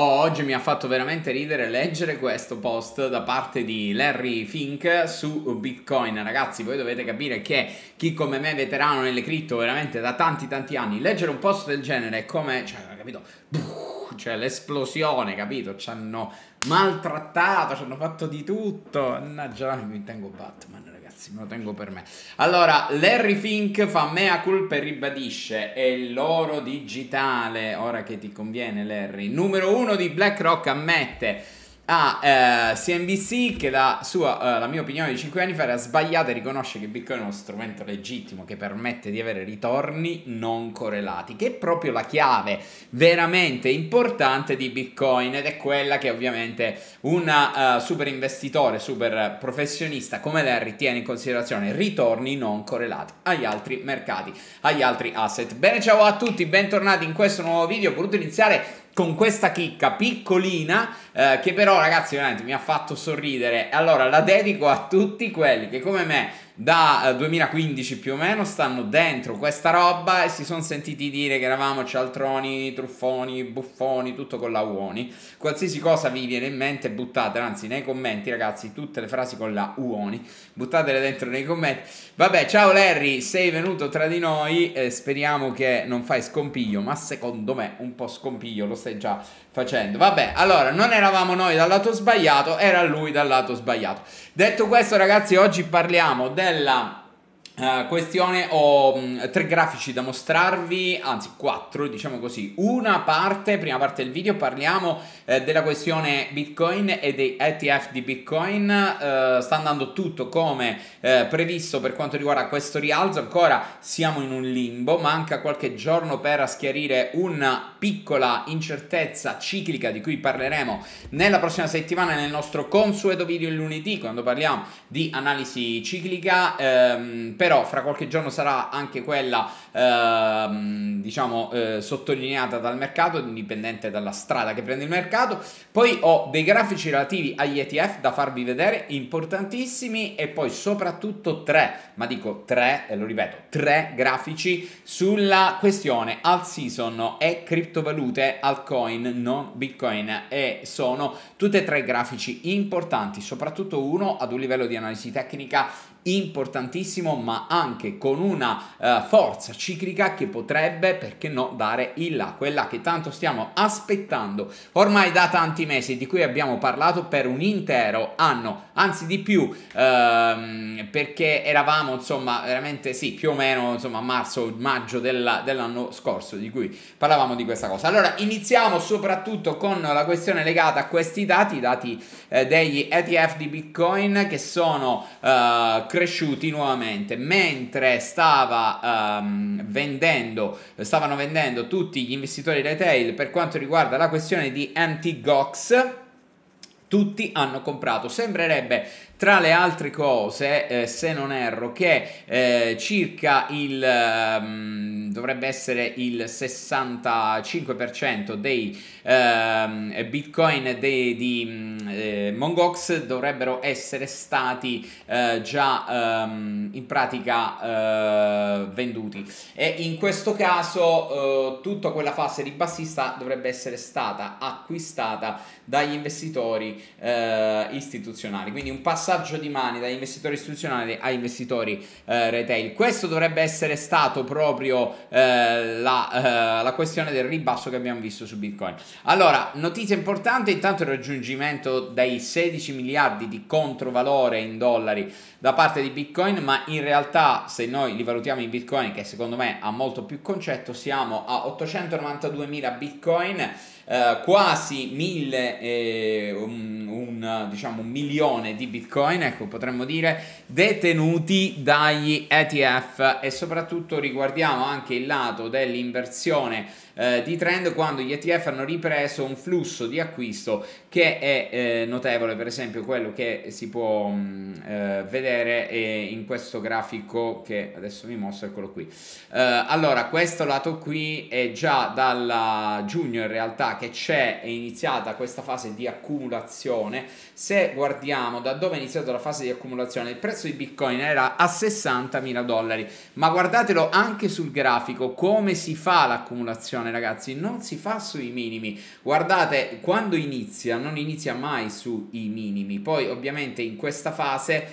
Oggi mi ha fatto veramente ridere leggere questo post da parte di Larry Fink su Bitcoin. Ragazzi, voi dovete capire che chi come me, veterano nelle cripto veramente da tanti anni, leggere un post del genere è come, cioè, capito? Cioè l'esplosione, capito? Ci hanno maltrattato, ci hanno fatto di tutto. Mannaggia, mi tengo Batman, ragazzi, me lo tengo per me. Allora, Larry Fink fa mea culpa e ribadisce: è l'oro digitale, ora che ti conviene, Larry. Numero uno di BlackRock ammette a CNBC che la mia opinione di 5 anni fa era sbagliata e riconosce che Bitcoin è uno strumento legittimo che permette di avere ritorni non correlati, che è proprio la chiave veramente importante di Bitcoin, ed è quella che ovviamente un super investitore, super professionista come Larry tiene in considerazione: ritorni non correlati agli altri mercati, agli altri asset. Bene, ciao a tutti, bentornati in questo nuovo video. Ho voluto iniziare con questa chicca piccolina che però, ragazzi, veramente mi ha fatto sorridere. Allora, la dedico a tutti quelli che come me da 2015 più o meno stanno dentro questa roba e si sono sentiti dire che eravamo cialtroni, truffoni, buffoni, tutto con la uoni. Qualsiasi cosa vi viene in mente buttatela, anzi nei commenti, ragazzi, tutte le frasi con la uoni buttatele dentro nei commenti. Vabbè, ciao Larry, sei venuto tra di noi, speriamo che non fai scompiglio, ma secondo me un po' scompiglio lo stai già facendo. Vabbè, allora, non eravamo noi dal lato sbagliato, era lui dal lato sbagliato. Detto questo, ragazzi, oggi parliamo della questione. Ho tre grafici da mostrarvi, anzi quattro, diciamo così. Una parte, prima parte del video, parliamo della questione Bitcoin e dei ETF di Bitcoin. Sta andando tutto come previsto per quanto riguarda questo rialzo. Ancora siamo in un limbo, manca qualche giorno per schiarire una piccola incertezza ciclica di cui parleremo nella prossima settimana nel nostro consueto video il lunedì, quando parliamo di analisi ciclica. Però fra qualche giorno sarà anche quella diciamo sottolineata dal mercato, indipendente dalla strada che prende il mercato. Poi ho dei grafici relativi agli ETF da farvi vedere, importantissimi, e poi soprattutto tre grafici sulla questione alt season e criptovalute, altcoin, non Bitcoin, e sono tutti e tre grafici importanti, soprattutto uno ad un livello di analisi tecnica importantissimo, ma anche con una forza ciclica che potrebbe, perché no, dare il là, quella che tanto stiamo aspettando ormai da tanti mesi, di cui abbiamo parlato per un intero anno, anzi di più, perché eravamo, insomma, veramente sì, più o meno, insomma, marzo, maggio dell'anno scorso, di cui parlavamo di questa cosa. Allora, iniziamo soprattutto con la questione legata a questi dati, i dati degli ETF di Bitcoin, che sono cresciuti nuovamente, mentre stavano vendendo tutti gli investitori retail per quanto riguarda la questione di Mt. Gox. Tutti hanno comprato, sembrerebbe, tra le altre cose, se non erro, che circa dovrebbe essere il 65% dei bitcoin di Mt. Gox dovrebbero essere stati già in pratica venduti, e in questo caso tutta quella fase ribassista dovrebbe essere stata acquistata dagli investitori istituzionali, quindi un passaggio di mani dagli investitori istituzionali a investitori retail. Questo dovrebbe essere stato proprio la questione del ribasso che abbiamo visto su Bitcoin. Allora, notizia importante, intanto il raggiungimento dei 16 miliardi di controvalore in dollari da parte di Bitcoin, ma in realtà, se noi li valutiamo in Bitcoin, che secondo me ha molto più concetto, siamo a 892.000 Bitcoin, quasi 1000, diciamo 1 milione di Bitcoin, ecco, potremmo dire, detenuti dagli ETF. E soprattutto riguardiamo anche il lato dell'inversione di trend, quando gli ETF hanno ripreso un flusso di acquisto che è notevole. Per esempio, quello che si può vedere in questo grafico che adesso vi mostro, eccolo qui. Allora, questo lato qui è già dal giugno, in realtà, che c'è, è iniziata questa fase di accumulazione. Se guardiamo da dove è iniziata la fase di accumulazione, il prezzo di Bitcoin era a $60.000, ma guardatelo anche sul grafico come si fa l'accumulazione, ragazzi, non si fa sui minimi. Guardate, quando inizia non inizia mai sui minimi. Poi ovviamente in questa fase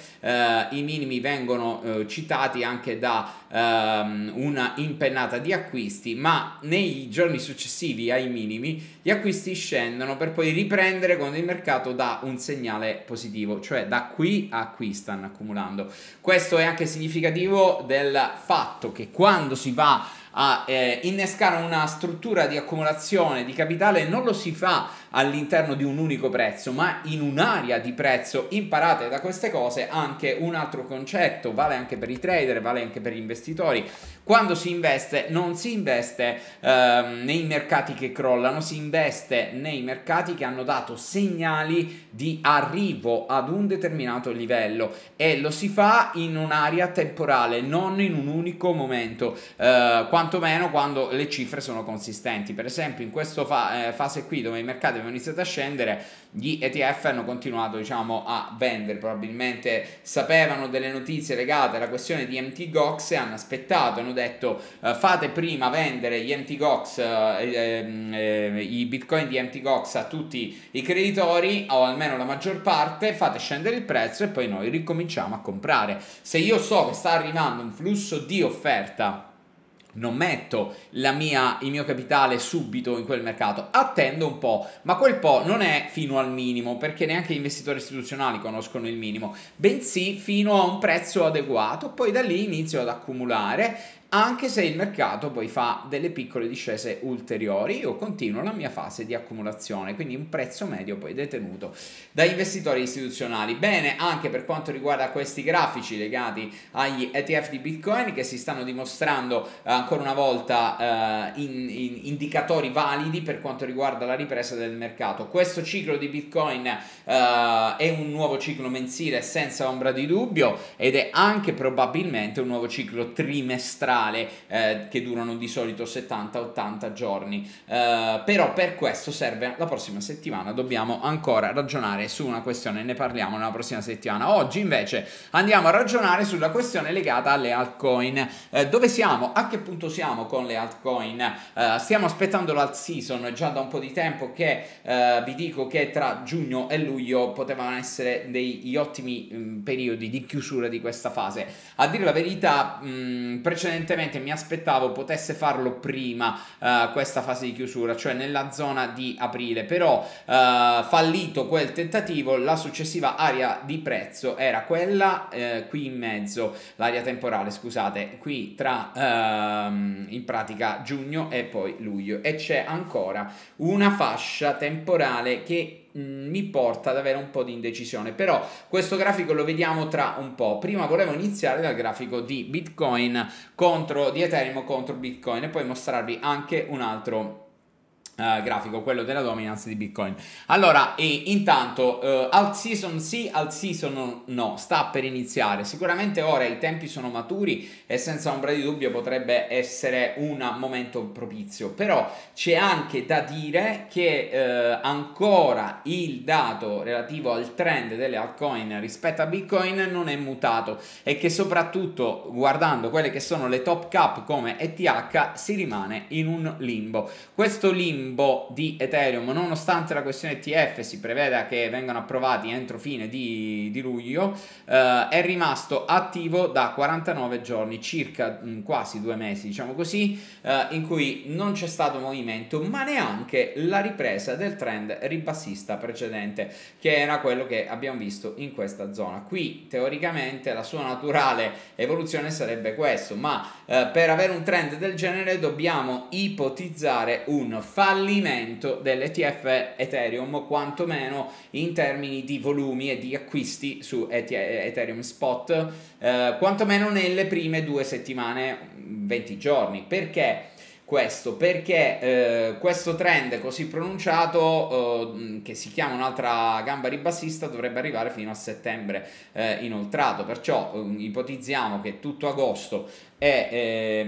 i minimi vengono citati anche da una impennata di acquisti, ma nei giorni successivi ai minimi gli acquisti scendono per poi riprendere quando il mercato dà un segnale positivo, cioè da qui a qui stanno accumulando. Questo è anche significativo del fatto che quando si va a innescare una struttura di accumulazione di capitale non lo si fa all'interno di un unico prezzo, ma in un'area di prezzo. Imparate da queste cose anche un altro concetto, vale anche per i trader, vale anche per gli investitori. Quando si investe non si investe nei mercati che crollano, si investe nei mercati che hanno dato segnali di arrivo ad un determinato livello, e lo si fa in un'area temporale, non in un unico momento, quantomeno quando le cifre sono consistenti. Per esempio in questa fase qui, dove i mercati hanno iniziato a scendere, gli ETF hanno continuato, diciamo, a vendere. Probabilmente sapevano delle notizie legate alla questione di Mt. Gox e hanno aspettato, hanno detto fate prima vendere gli Mt. Gox, i bitcoin di Mt. Gox a tutti i creditori, o almeno la maggior parte, fate scendere il prezzo e poi noi ricominciamo a comprare. Se io so che sta arrivando un flusso di offerta, non metto il mio capitale subito in quel mercato, attendo un po', ma quel po' non è fino al minimo, perché neanche gli investitori istituzionali conoscono il minimo, bensì fino a un prezzo adeguato. Poi da lì inizio ad accumulare, anche se il mercato poi fa delle piccole discese ulteriori, io continuo la mia fase di accumulazione, quindi un prezzo medio poi detenuto dagli investitori istituzionali. Bene, anche per quanto riguarda questi grafici legati agli ETF di Bitcoin, che si stanno dimostrando ancora una volta indicatori validi per quanto riguarda la ripresa del mercato. Questo ciclo di Bitcoin è un nuovo ciclo mensile senza ombra di dubbio, ed è anche probabilmente un nuovo ciclo trimestrale, che durano di solito 70-80 giorni, però per questo serve la prossima settimana. Dobbiamo ancora ragionare su una questione, ne parliamo nella prossima settimana. Oggi invece andiamo a ragionare sulla questione legata alle altcoin. Dove siamo? A che punto siamo con le altcoin? Stiamo aspettando l'alt season già da un po' di tempo, che vi dico che tra giugno e luglio potevano essere degli ottimi periodi di chiusura di questa fase. A dire la verità, precedentemente mi aspettavo potesse farlo prima questa fase di chiusura, cioè nella zona di aprile, però fallito quel tentativo, la successiva area di prezzo era quella qui in mezzo, l'area temporale, scusate, qui tra in pratica giugno e poi luglio, e c'è ancora una fascia temporale che mi porta ad avere un po' di indecisione. Però questo grafico lo vediamo tra un po'. Prima volevo iniziare dal grafico di Bitcoin contro di Ethereum contro Bitcoin, e poi mostrarvi anche un altro grafico, quello della dominanza di Bitcoin. Allora, e intanto alt season sì, alt season no, sta per iniziare. Sicuramente ora i tempi sono maturi e senza ombra di dubbio potrebbe essere un momento propizio, però c'è anche da dire che ancora il dato relativo al trend delle altcoin rispetto a Bitcoin non è mutato, e che soprattutto guardando quelle che sono le top cap come ETH si rimane in un limbo. Questo limbo di Ethereum, nonostante la questione ETF si preveda che vengano approvati entro fine di luglio, è rimasto attivo da 49 giorni, circa quasi 2 mesi, diciamo così, in cui non c'è stato movimento, ma neanche la ripresa del trend ribassista precedente, che era quello che abbiamo visto in questa zona. Qui teoricamente la sua naturale evoluzione sarebbe questo, ma per avere un trend del genere dobbiamo ipotizzare un fallimento dell'ETF Ethereum, quantomeno in termini di volumi e di acquisti su Ethereum Spot, quantomeno nelle prime 2 settimane, 20 giorni. Perché? Perché questo trend così pronunciato, che si chiama un'altra gamba ribassista, dovrebbe arrivare fino a settembre inoltrato. Perciò ipotizziamo che tutto agosto e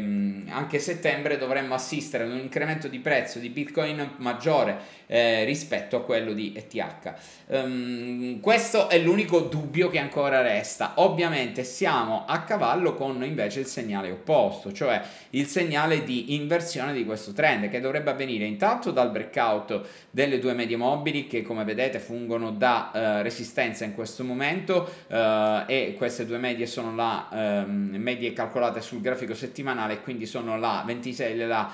anche settembre dovremmo assistere ad un incremento di prezzo di Bitcoin maggiore rispetto a quello di ETH. Questo è l'unico dubbio che ancora resta. Ovviamente siamo a cavallo con invece il segnale opposto, cioè il segnale di inversione di questo trend, che dovrebbe avvenire intanto dal breakout delle due medie mobili, che come vedete fungono da resistenza in questo momento, e queste due medie sono la medie calcolate sul grafico settimanale, quindi sono la 26 e la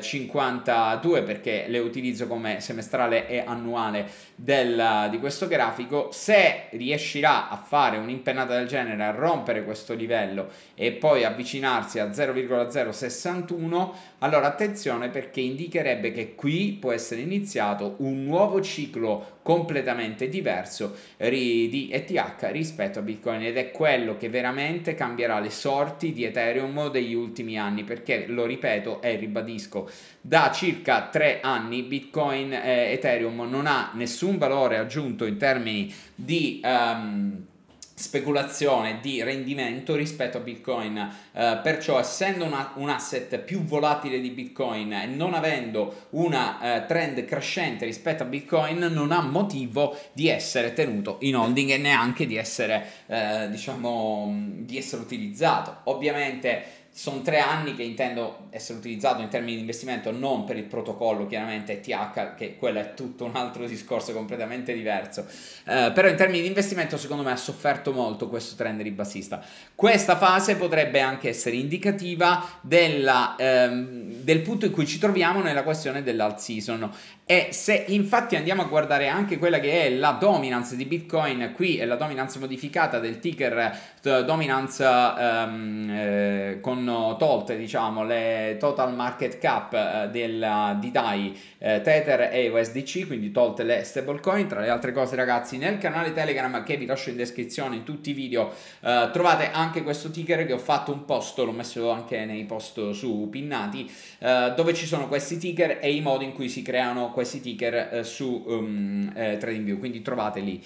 52, perché le utilizzo come semestrale e annuale di questo grafico. Se riuscirà a fare un'impennata del genere, a rompere questo livello e poi avvicinarsi a 0,061, allora attenzione, perché indicherebbe che qui può essere iniziato un nuovo ciclo completamente diverso di ETH rispetto a Bitcoin, ed è quello che veramente cambierà le sorti di Ethereum degli ultimi anni, perché, lo ripeto e ribadisco, da circa 3 anni Bitcoin e Ethereum non ha nessun valore aggiunto in termini di speculazione, di rendimento rispetto a Bitcoin, perciò essendo un asset più volatile di Bitcoin e non avendo una trend crescente rispetto a Bitcoin, non ha motivo di essere tenuto in holding e neanche di essere utilizzato. Ovviamente sono 3 anni che intendo essere utilizzato in termini di investimento, non per il protocollo chiaramente ETH, che quello è tutto un altro discorso completamente diverso, però in termini di investimento secondo me ha sofferto molto questo trend ribassista. Questa fase potrebbe anche essere indicativa del punto in cui ci troviamo nella questione dell'alt season, e se infatti andiamo a guardare anche quella che è la dominance di Bitcoin, qui è la dominance modificata del ticker dominance con tolte, diciamo, le total market cap di Dai, Tether e USDC, quindi tolte le stablecoin. Tra le altre cose, ragazzi, nel canale Telegram, che vi lascio in descrizione, in tutti i video trovate anche questo ticker, che ho fatto un post, l'ho messo anche nei post su pinnati, dove ci sono questi ticker e i modi in cui si creano questi ticker su TradingView, quindi trovate lì,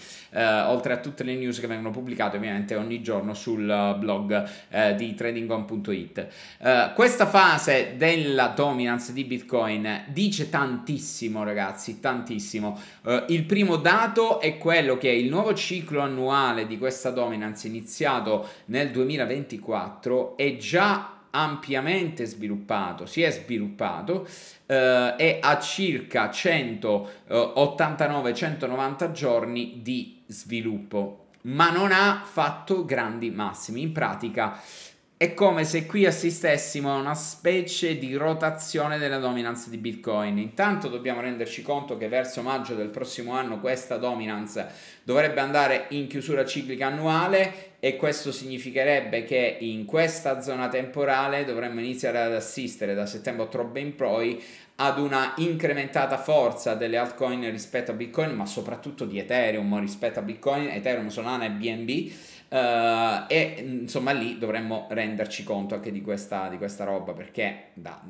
oltre a tutte le news che vengono pubblicate ovviamente ogni giorno sul blog di tradingon.it. Questa fase della dominance di Bitcoin dice tantissimo, ragazzi, tantissimo. Il primo dato è quello che è il nuovo ciclo annuale di questa dominance, iniziato nel 2024, è già ampiamente sviluppato, si è sviluppato e ha circa 189-190 giorni di sviluppo, ma non ha fatto grandi massimi. In pratica è come se qui assistessimo a una specie di rotazione della dominance di Bitcoin. Intanto dobbiamo renderci conto che verso maggio del prossimo anno questa dominance dovrebbe andare in chiusura ciclica annuale, e questo significherebbe che in questa zona temporale dovremmo iniziare ad assistere da settembre-ottobre in poi ad una incrementata forza delle altcoin rispetto a Bitcoin, ma soprattutto di Ethereum rispetto a Bitcoin, Ethereum, Solana e BNB, e insomma lì dovremmo renderci conto anche di questa roba, perché da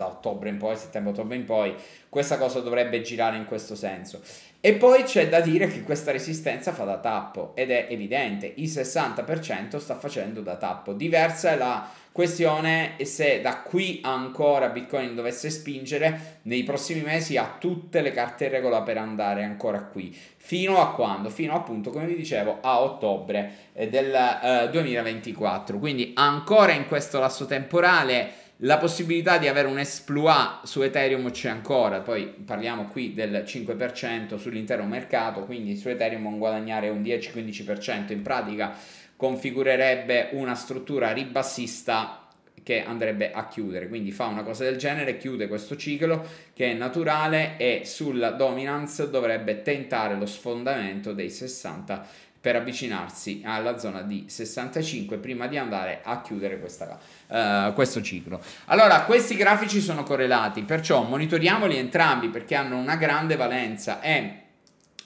ottobre in poi, settembre-ottobre in poi, questa cosa dovrebbe girare in questo senso. E poi c'è da dire che questa resistenza fa da tappo, ed è evidente, il 60% sta facendo da tappo. Diversa è la questione se da qui ancora Bitcoin dovesse spingere nei prossimi mesi, ha tutte le carte in regola per andare ancora qui. Fino a quando? Fino appunto, come vi dicevo, a ottobre del 2024. Quindi ancora in questo lasso temporale la possibilità di avere un exploit su Ethereum c'è ancora. Poi parliamo qui del 5% sull'intero mercato, quindi su Ethereum un guadagnare un 10-15% in pratica configurerebbe una struttura ribassista che andrebbe a chiudere, quindi fa una cosa del genere, chiude questo ciclo che è naturale, e sulla dominance dovrebbe tentare lo sfondamento dei 60 per avvicinarsi alla zona di 65 prima di andare a chiudere questo ciclo. Allora, questi grafici sono correlati, perciò monitoriamoli entrambi, perché hanno una grande valenza e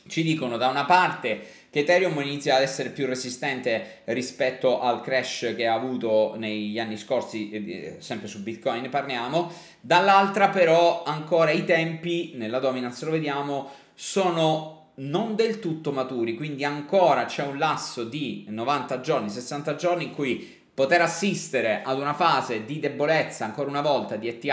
ci dicono da una parte che Ethereum inizia ad essere più resistente rispetto al crash che ha avuto negli anni scorsi, sempre su Bitcoin parliamo, dall'altra però ancora i tempi, nella dominance lo vediamo, sono non del tutto maturi, quindi ancora c'è un lasso di 90 giorni, 60 giorni in cui poter assistere ad una fase di debolezza ancora una volta di ETH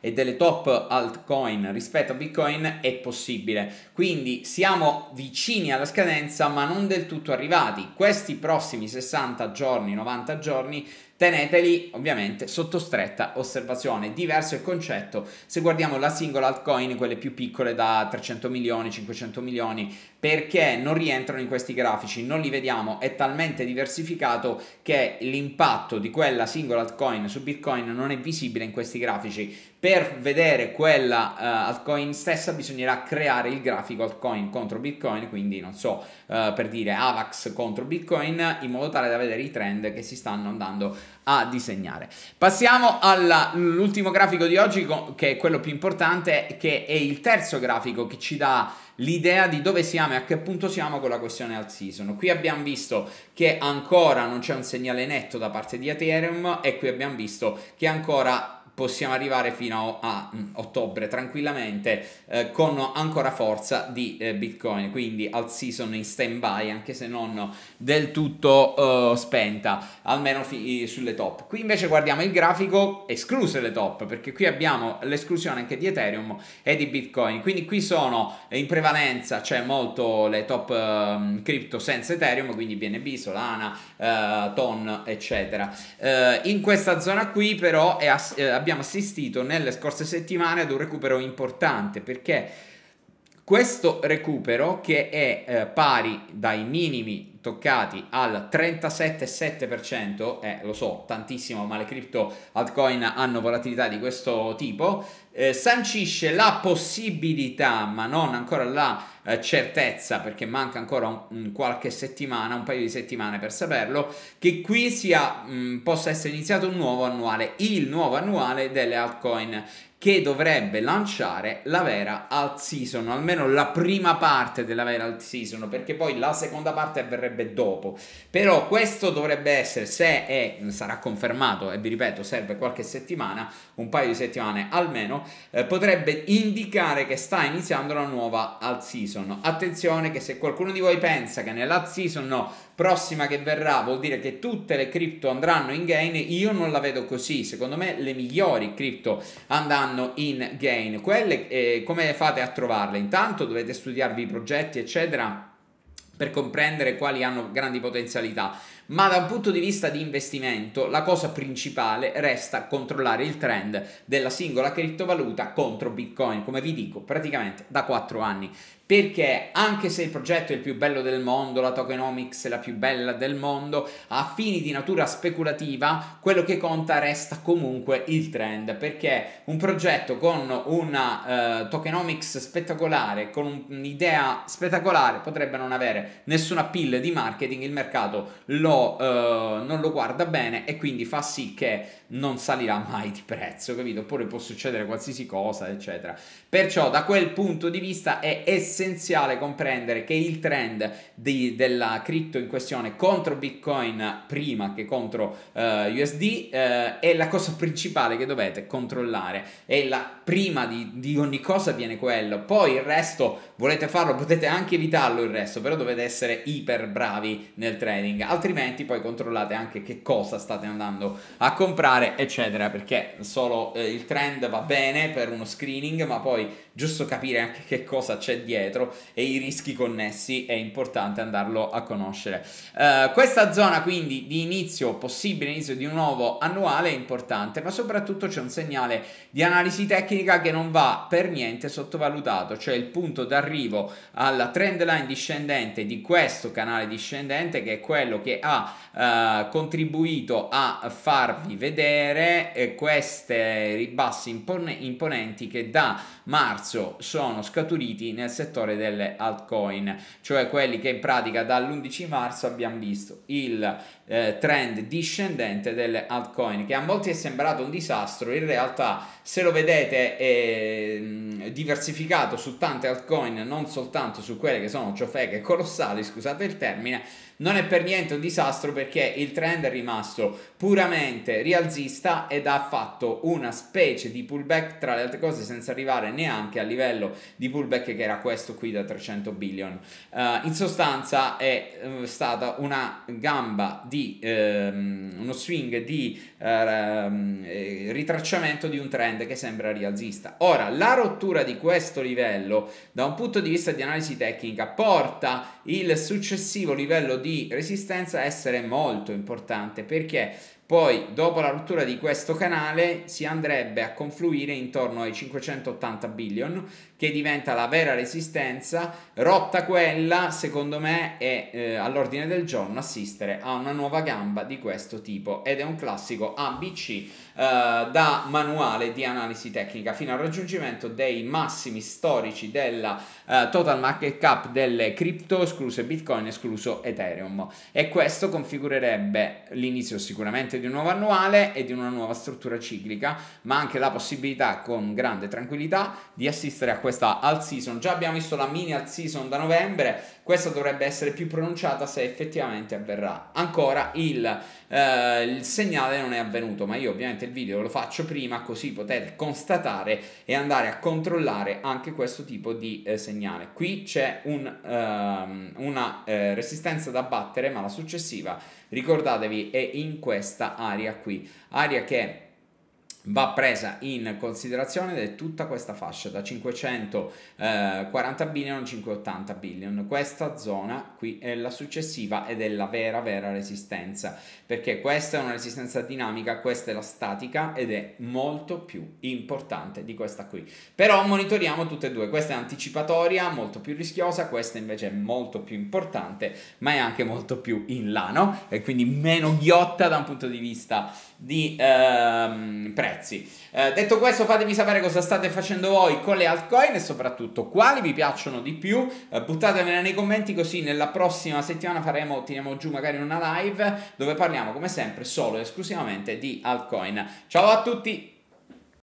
e delle top altcoin rispetto a Bitcoin è possibile, quindi siamo vicini alla scadenza ma non del tutto arrivati. Questi prossimi 60 giorni, 90 giorni teneteli ovviamente sotto stretta osservazione. Diverso il concetto se guardiamo la singola altcoin, quelle più piccole da 300 milioni, 500 milioni, perché non rientrano in questi grafici, non li vediamo, è talmente diversificato che l'impatto di quella singola altcoin su Bitcoin non è visibile in questi grafici. Per vedere quella altcoin stessa bisognerà creare il grafico altcoin contro Bitcoin, quindi non so, per dire AVAX contro Bitcoin, in modo tale da vedere i trend che si stanno andando a disegnare. Passiamo all'ultimo grafico di oggi, che è quello più importante, che è il terzo grafico che ci dà l'idea di dove siamo e a che punto siamo con la questione alt season. Qui abbiamo visto che ancora non c'è un segnale netto da parte di Ethereum e qui abbiamo visto che ancora possiamo arrivare fino a ottobre tranquillamente con ancora forza di Bitcoin, quindi alt season in stand by, anche se non del tutto spenta, almeno sulle top. Qui invece guardiamo il grafico escluse le top, perché qui abbiamo l'esclusione anche di Ethereum e di Bitcoin, quindi qui sono in prevalenza, cioè molto le top crypto senza Ethereum, quindi BNB, Solana, Ton eccetera. In questa zona qui però è abbiamo assistito nelle scorse settimane ad un recupero importante, perché questo recupero, che è pari dai minimi toccati al 37,7%, lo so, tantissimo, ma le cripto altcoin hanno volatilità di questo tipo, sancisce la possibilità, ma non ancora la certezza, perché manca ancora qualche settimana, un paio di settimane per saperlo, che qui possa essere iniziato un nuovo annuale, il nuovo annuale delle altcoin, che dovrebbe lanciare la vera alt season, almeno la prima parte della vera alt season, perché poi la seconda parte avverrebbe dopo. Però questo dovrebbe essere, se sarà confermato, e vi ripeto serve qualche settimana, un paio di settimane almeno, potrebbe indicare che sta iniziando la nuova alt season. Attenzione, che se qualcuno di voi pensa che nell'alt season prossima che verrà vuol dire che tutte le cripto andranno in gain, io non la vedo così. Secondo me le migliori cripto andranno in gain. Quelle, come fate a trovarle? Intanto dovete studiarvi i progetti eccetera per comprendere quali hanno grandi potenzialità, ma da un punto di vista di investimento la cosa principale resta controllare il trend della singola criptovaluta contro Bitcoin, come vi dico praticamente da 4 anni, perché anche se il progetto è il più bello del mondo, la tokenomics è la più bella del mondo, a fini di natura speculativa quello che conta resta comunque il trend, perché un progetto con una tokenomics spettacolare, con un'idea spettacolare, potrebbe non avere nessuna pill di marketing, il mercato non lo guarda bene e quindi fa sì che non salirà mai di prezzo, capito? Oppure può succedere qualsiasi cosa eccetera. Perciò da quel punto di vista è essenziale comprendere che il trend della cripto in questione contro Bitcoin prima che contro USD è la cosa principale che dovete controllare, e la prima di ogni cosa viene quello. Poi il resto volete farlo, potete anche evitarlo il resto, però dovete essere iper bravi nel trading, altrimenti poi controllate anche che cosa state andando a comprare eccetera, perché solo il trend va bene per uno screening, ma poi giusto capire anche che cosa c'è dietro e i rischi connessi è importante andarlo a conoscere. Questa zona quindi di inizio, possibile inizio di un nuovo annuale è importante, ma soprattutto c'è un segnale di analisi tecnica che non va per niente sottovalutato, cioè il punto d'arrivo alla trend line discendente di questo canale discendente, che è quello che ha contribuito a farvi vedere queste ribassi imponenti che da marzo sono scaturiti nel settore delle altcoin, cioè quelli che in pratica dall'11 marzo abbiamo visto il trend discendente delle altcoin, che a molti è sembrato un disastro, in realtà se lo vedete è diversificato su tante altcoin, non soltanto su quelle che sono ciofeche e colossali, scusate il termine, non è per niente un disastro, perché il trend è rimasto puramente rialzista ed ha fatto una specie di pullback tra le altre cose senza arrivare neanche anche a livello di pullback, che era questo qui da 300 billion. In sostanza è stata una gamba di uno swing di ritracciamento di un trend che sembra rialzista. Ora, la rottura di questo livello da un punto di vista di analisi tecnica porta il successivo livello di resistenza a essere molto importante, perché poi dopo la rottura di questo canale si andrebbe a confluire intorno ai 580 billion che diventa la vera resistenza. Rotta quella, secondo me è all'ordine del giorno assistere a una nuova gamba di questo tipo, ed è un classico ABC da manuale di analisi tecnica, fino al raggiungimento dei massimi storici della total market cap delle cripto, escluse Bitcoin, escluso Ethereum, e questo configurerebbe l'inizio sicuramente di un nuovo annuale e di una nuova struttura ciclica, ma anche la possibilità con grande tranquillità di assistere a questa alt season. Già abbiamo visto la mini alt season da novembre, questa dovrebbe essere più pronunciata se effettivamente avverrà. Ancora il segnale non è avvenuto, ma io ovviamente il video lo faccio prima, così potete constatare e andare a controllare anche questo tipo di segnale. Qui c'è una resistenza da battere, ma la successiva, ricordatevi, è in questa area qui, area che va presa in considerazione, ed è tutta questa fascia da 540 billion a 580 billion. Questa zona qui è la successiva ed è la vera resistenza, perché questa è una resistenza dinamica, questa è la statica ed è molto più importante di questa qui. Però monitoriamo tutte e due, questa è anticipatoria, molto più rischiosa, questa invece è molto più importante, ma è anche molto più in là, no? E quindi meno ghiotta da un punto di vista di prezzo. Detto questo, fatemi sapere cosa state facendo voi con le altcoin e soprattutto quali vi piacciono di più. Buttatemela nei commenti, così nella prossima settimana tiriamo giù magari una live dove parliamo come sempre solo e esclusivamente di altcoin. Ciao a tutti!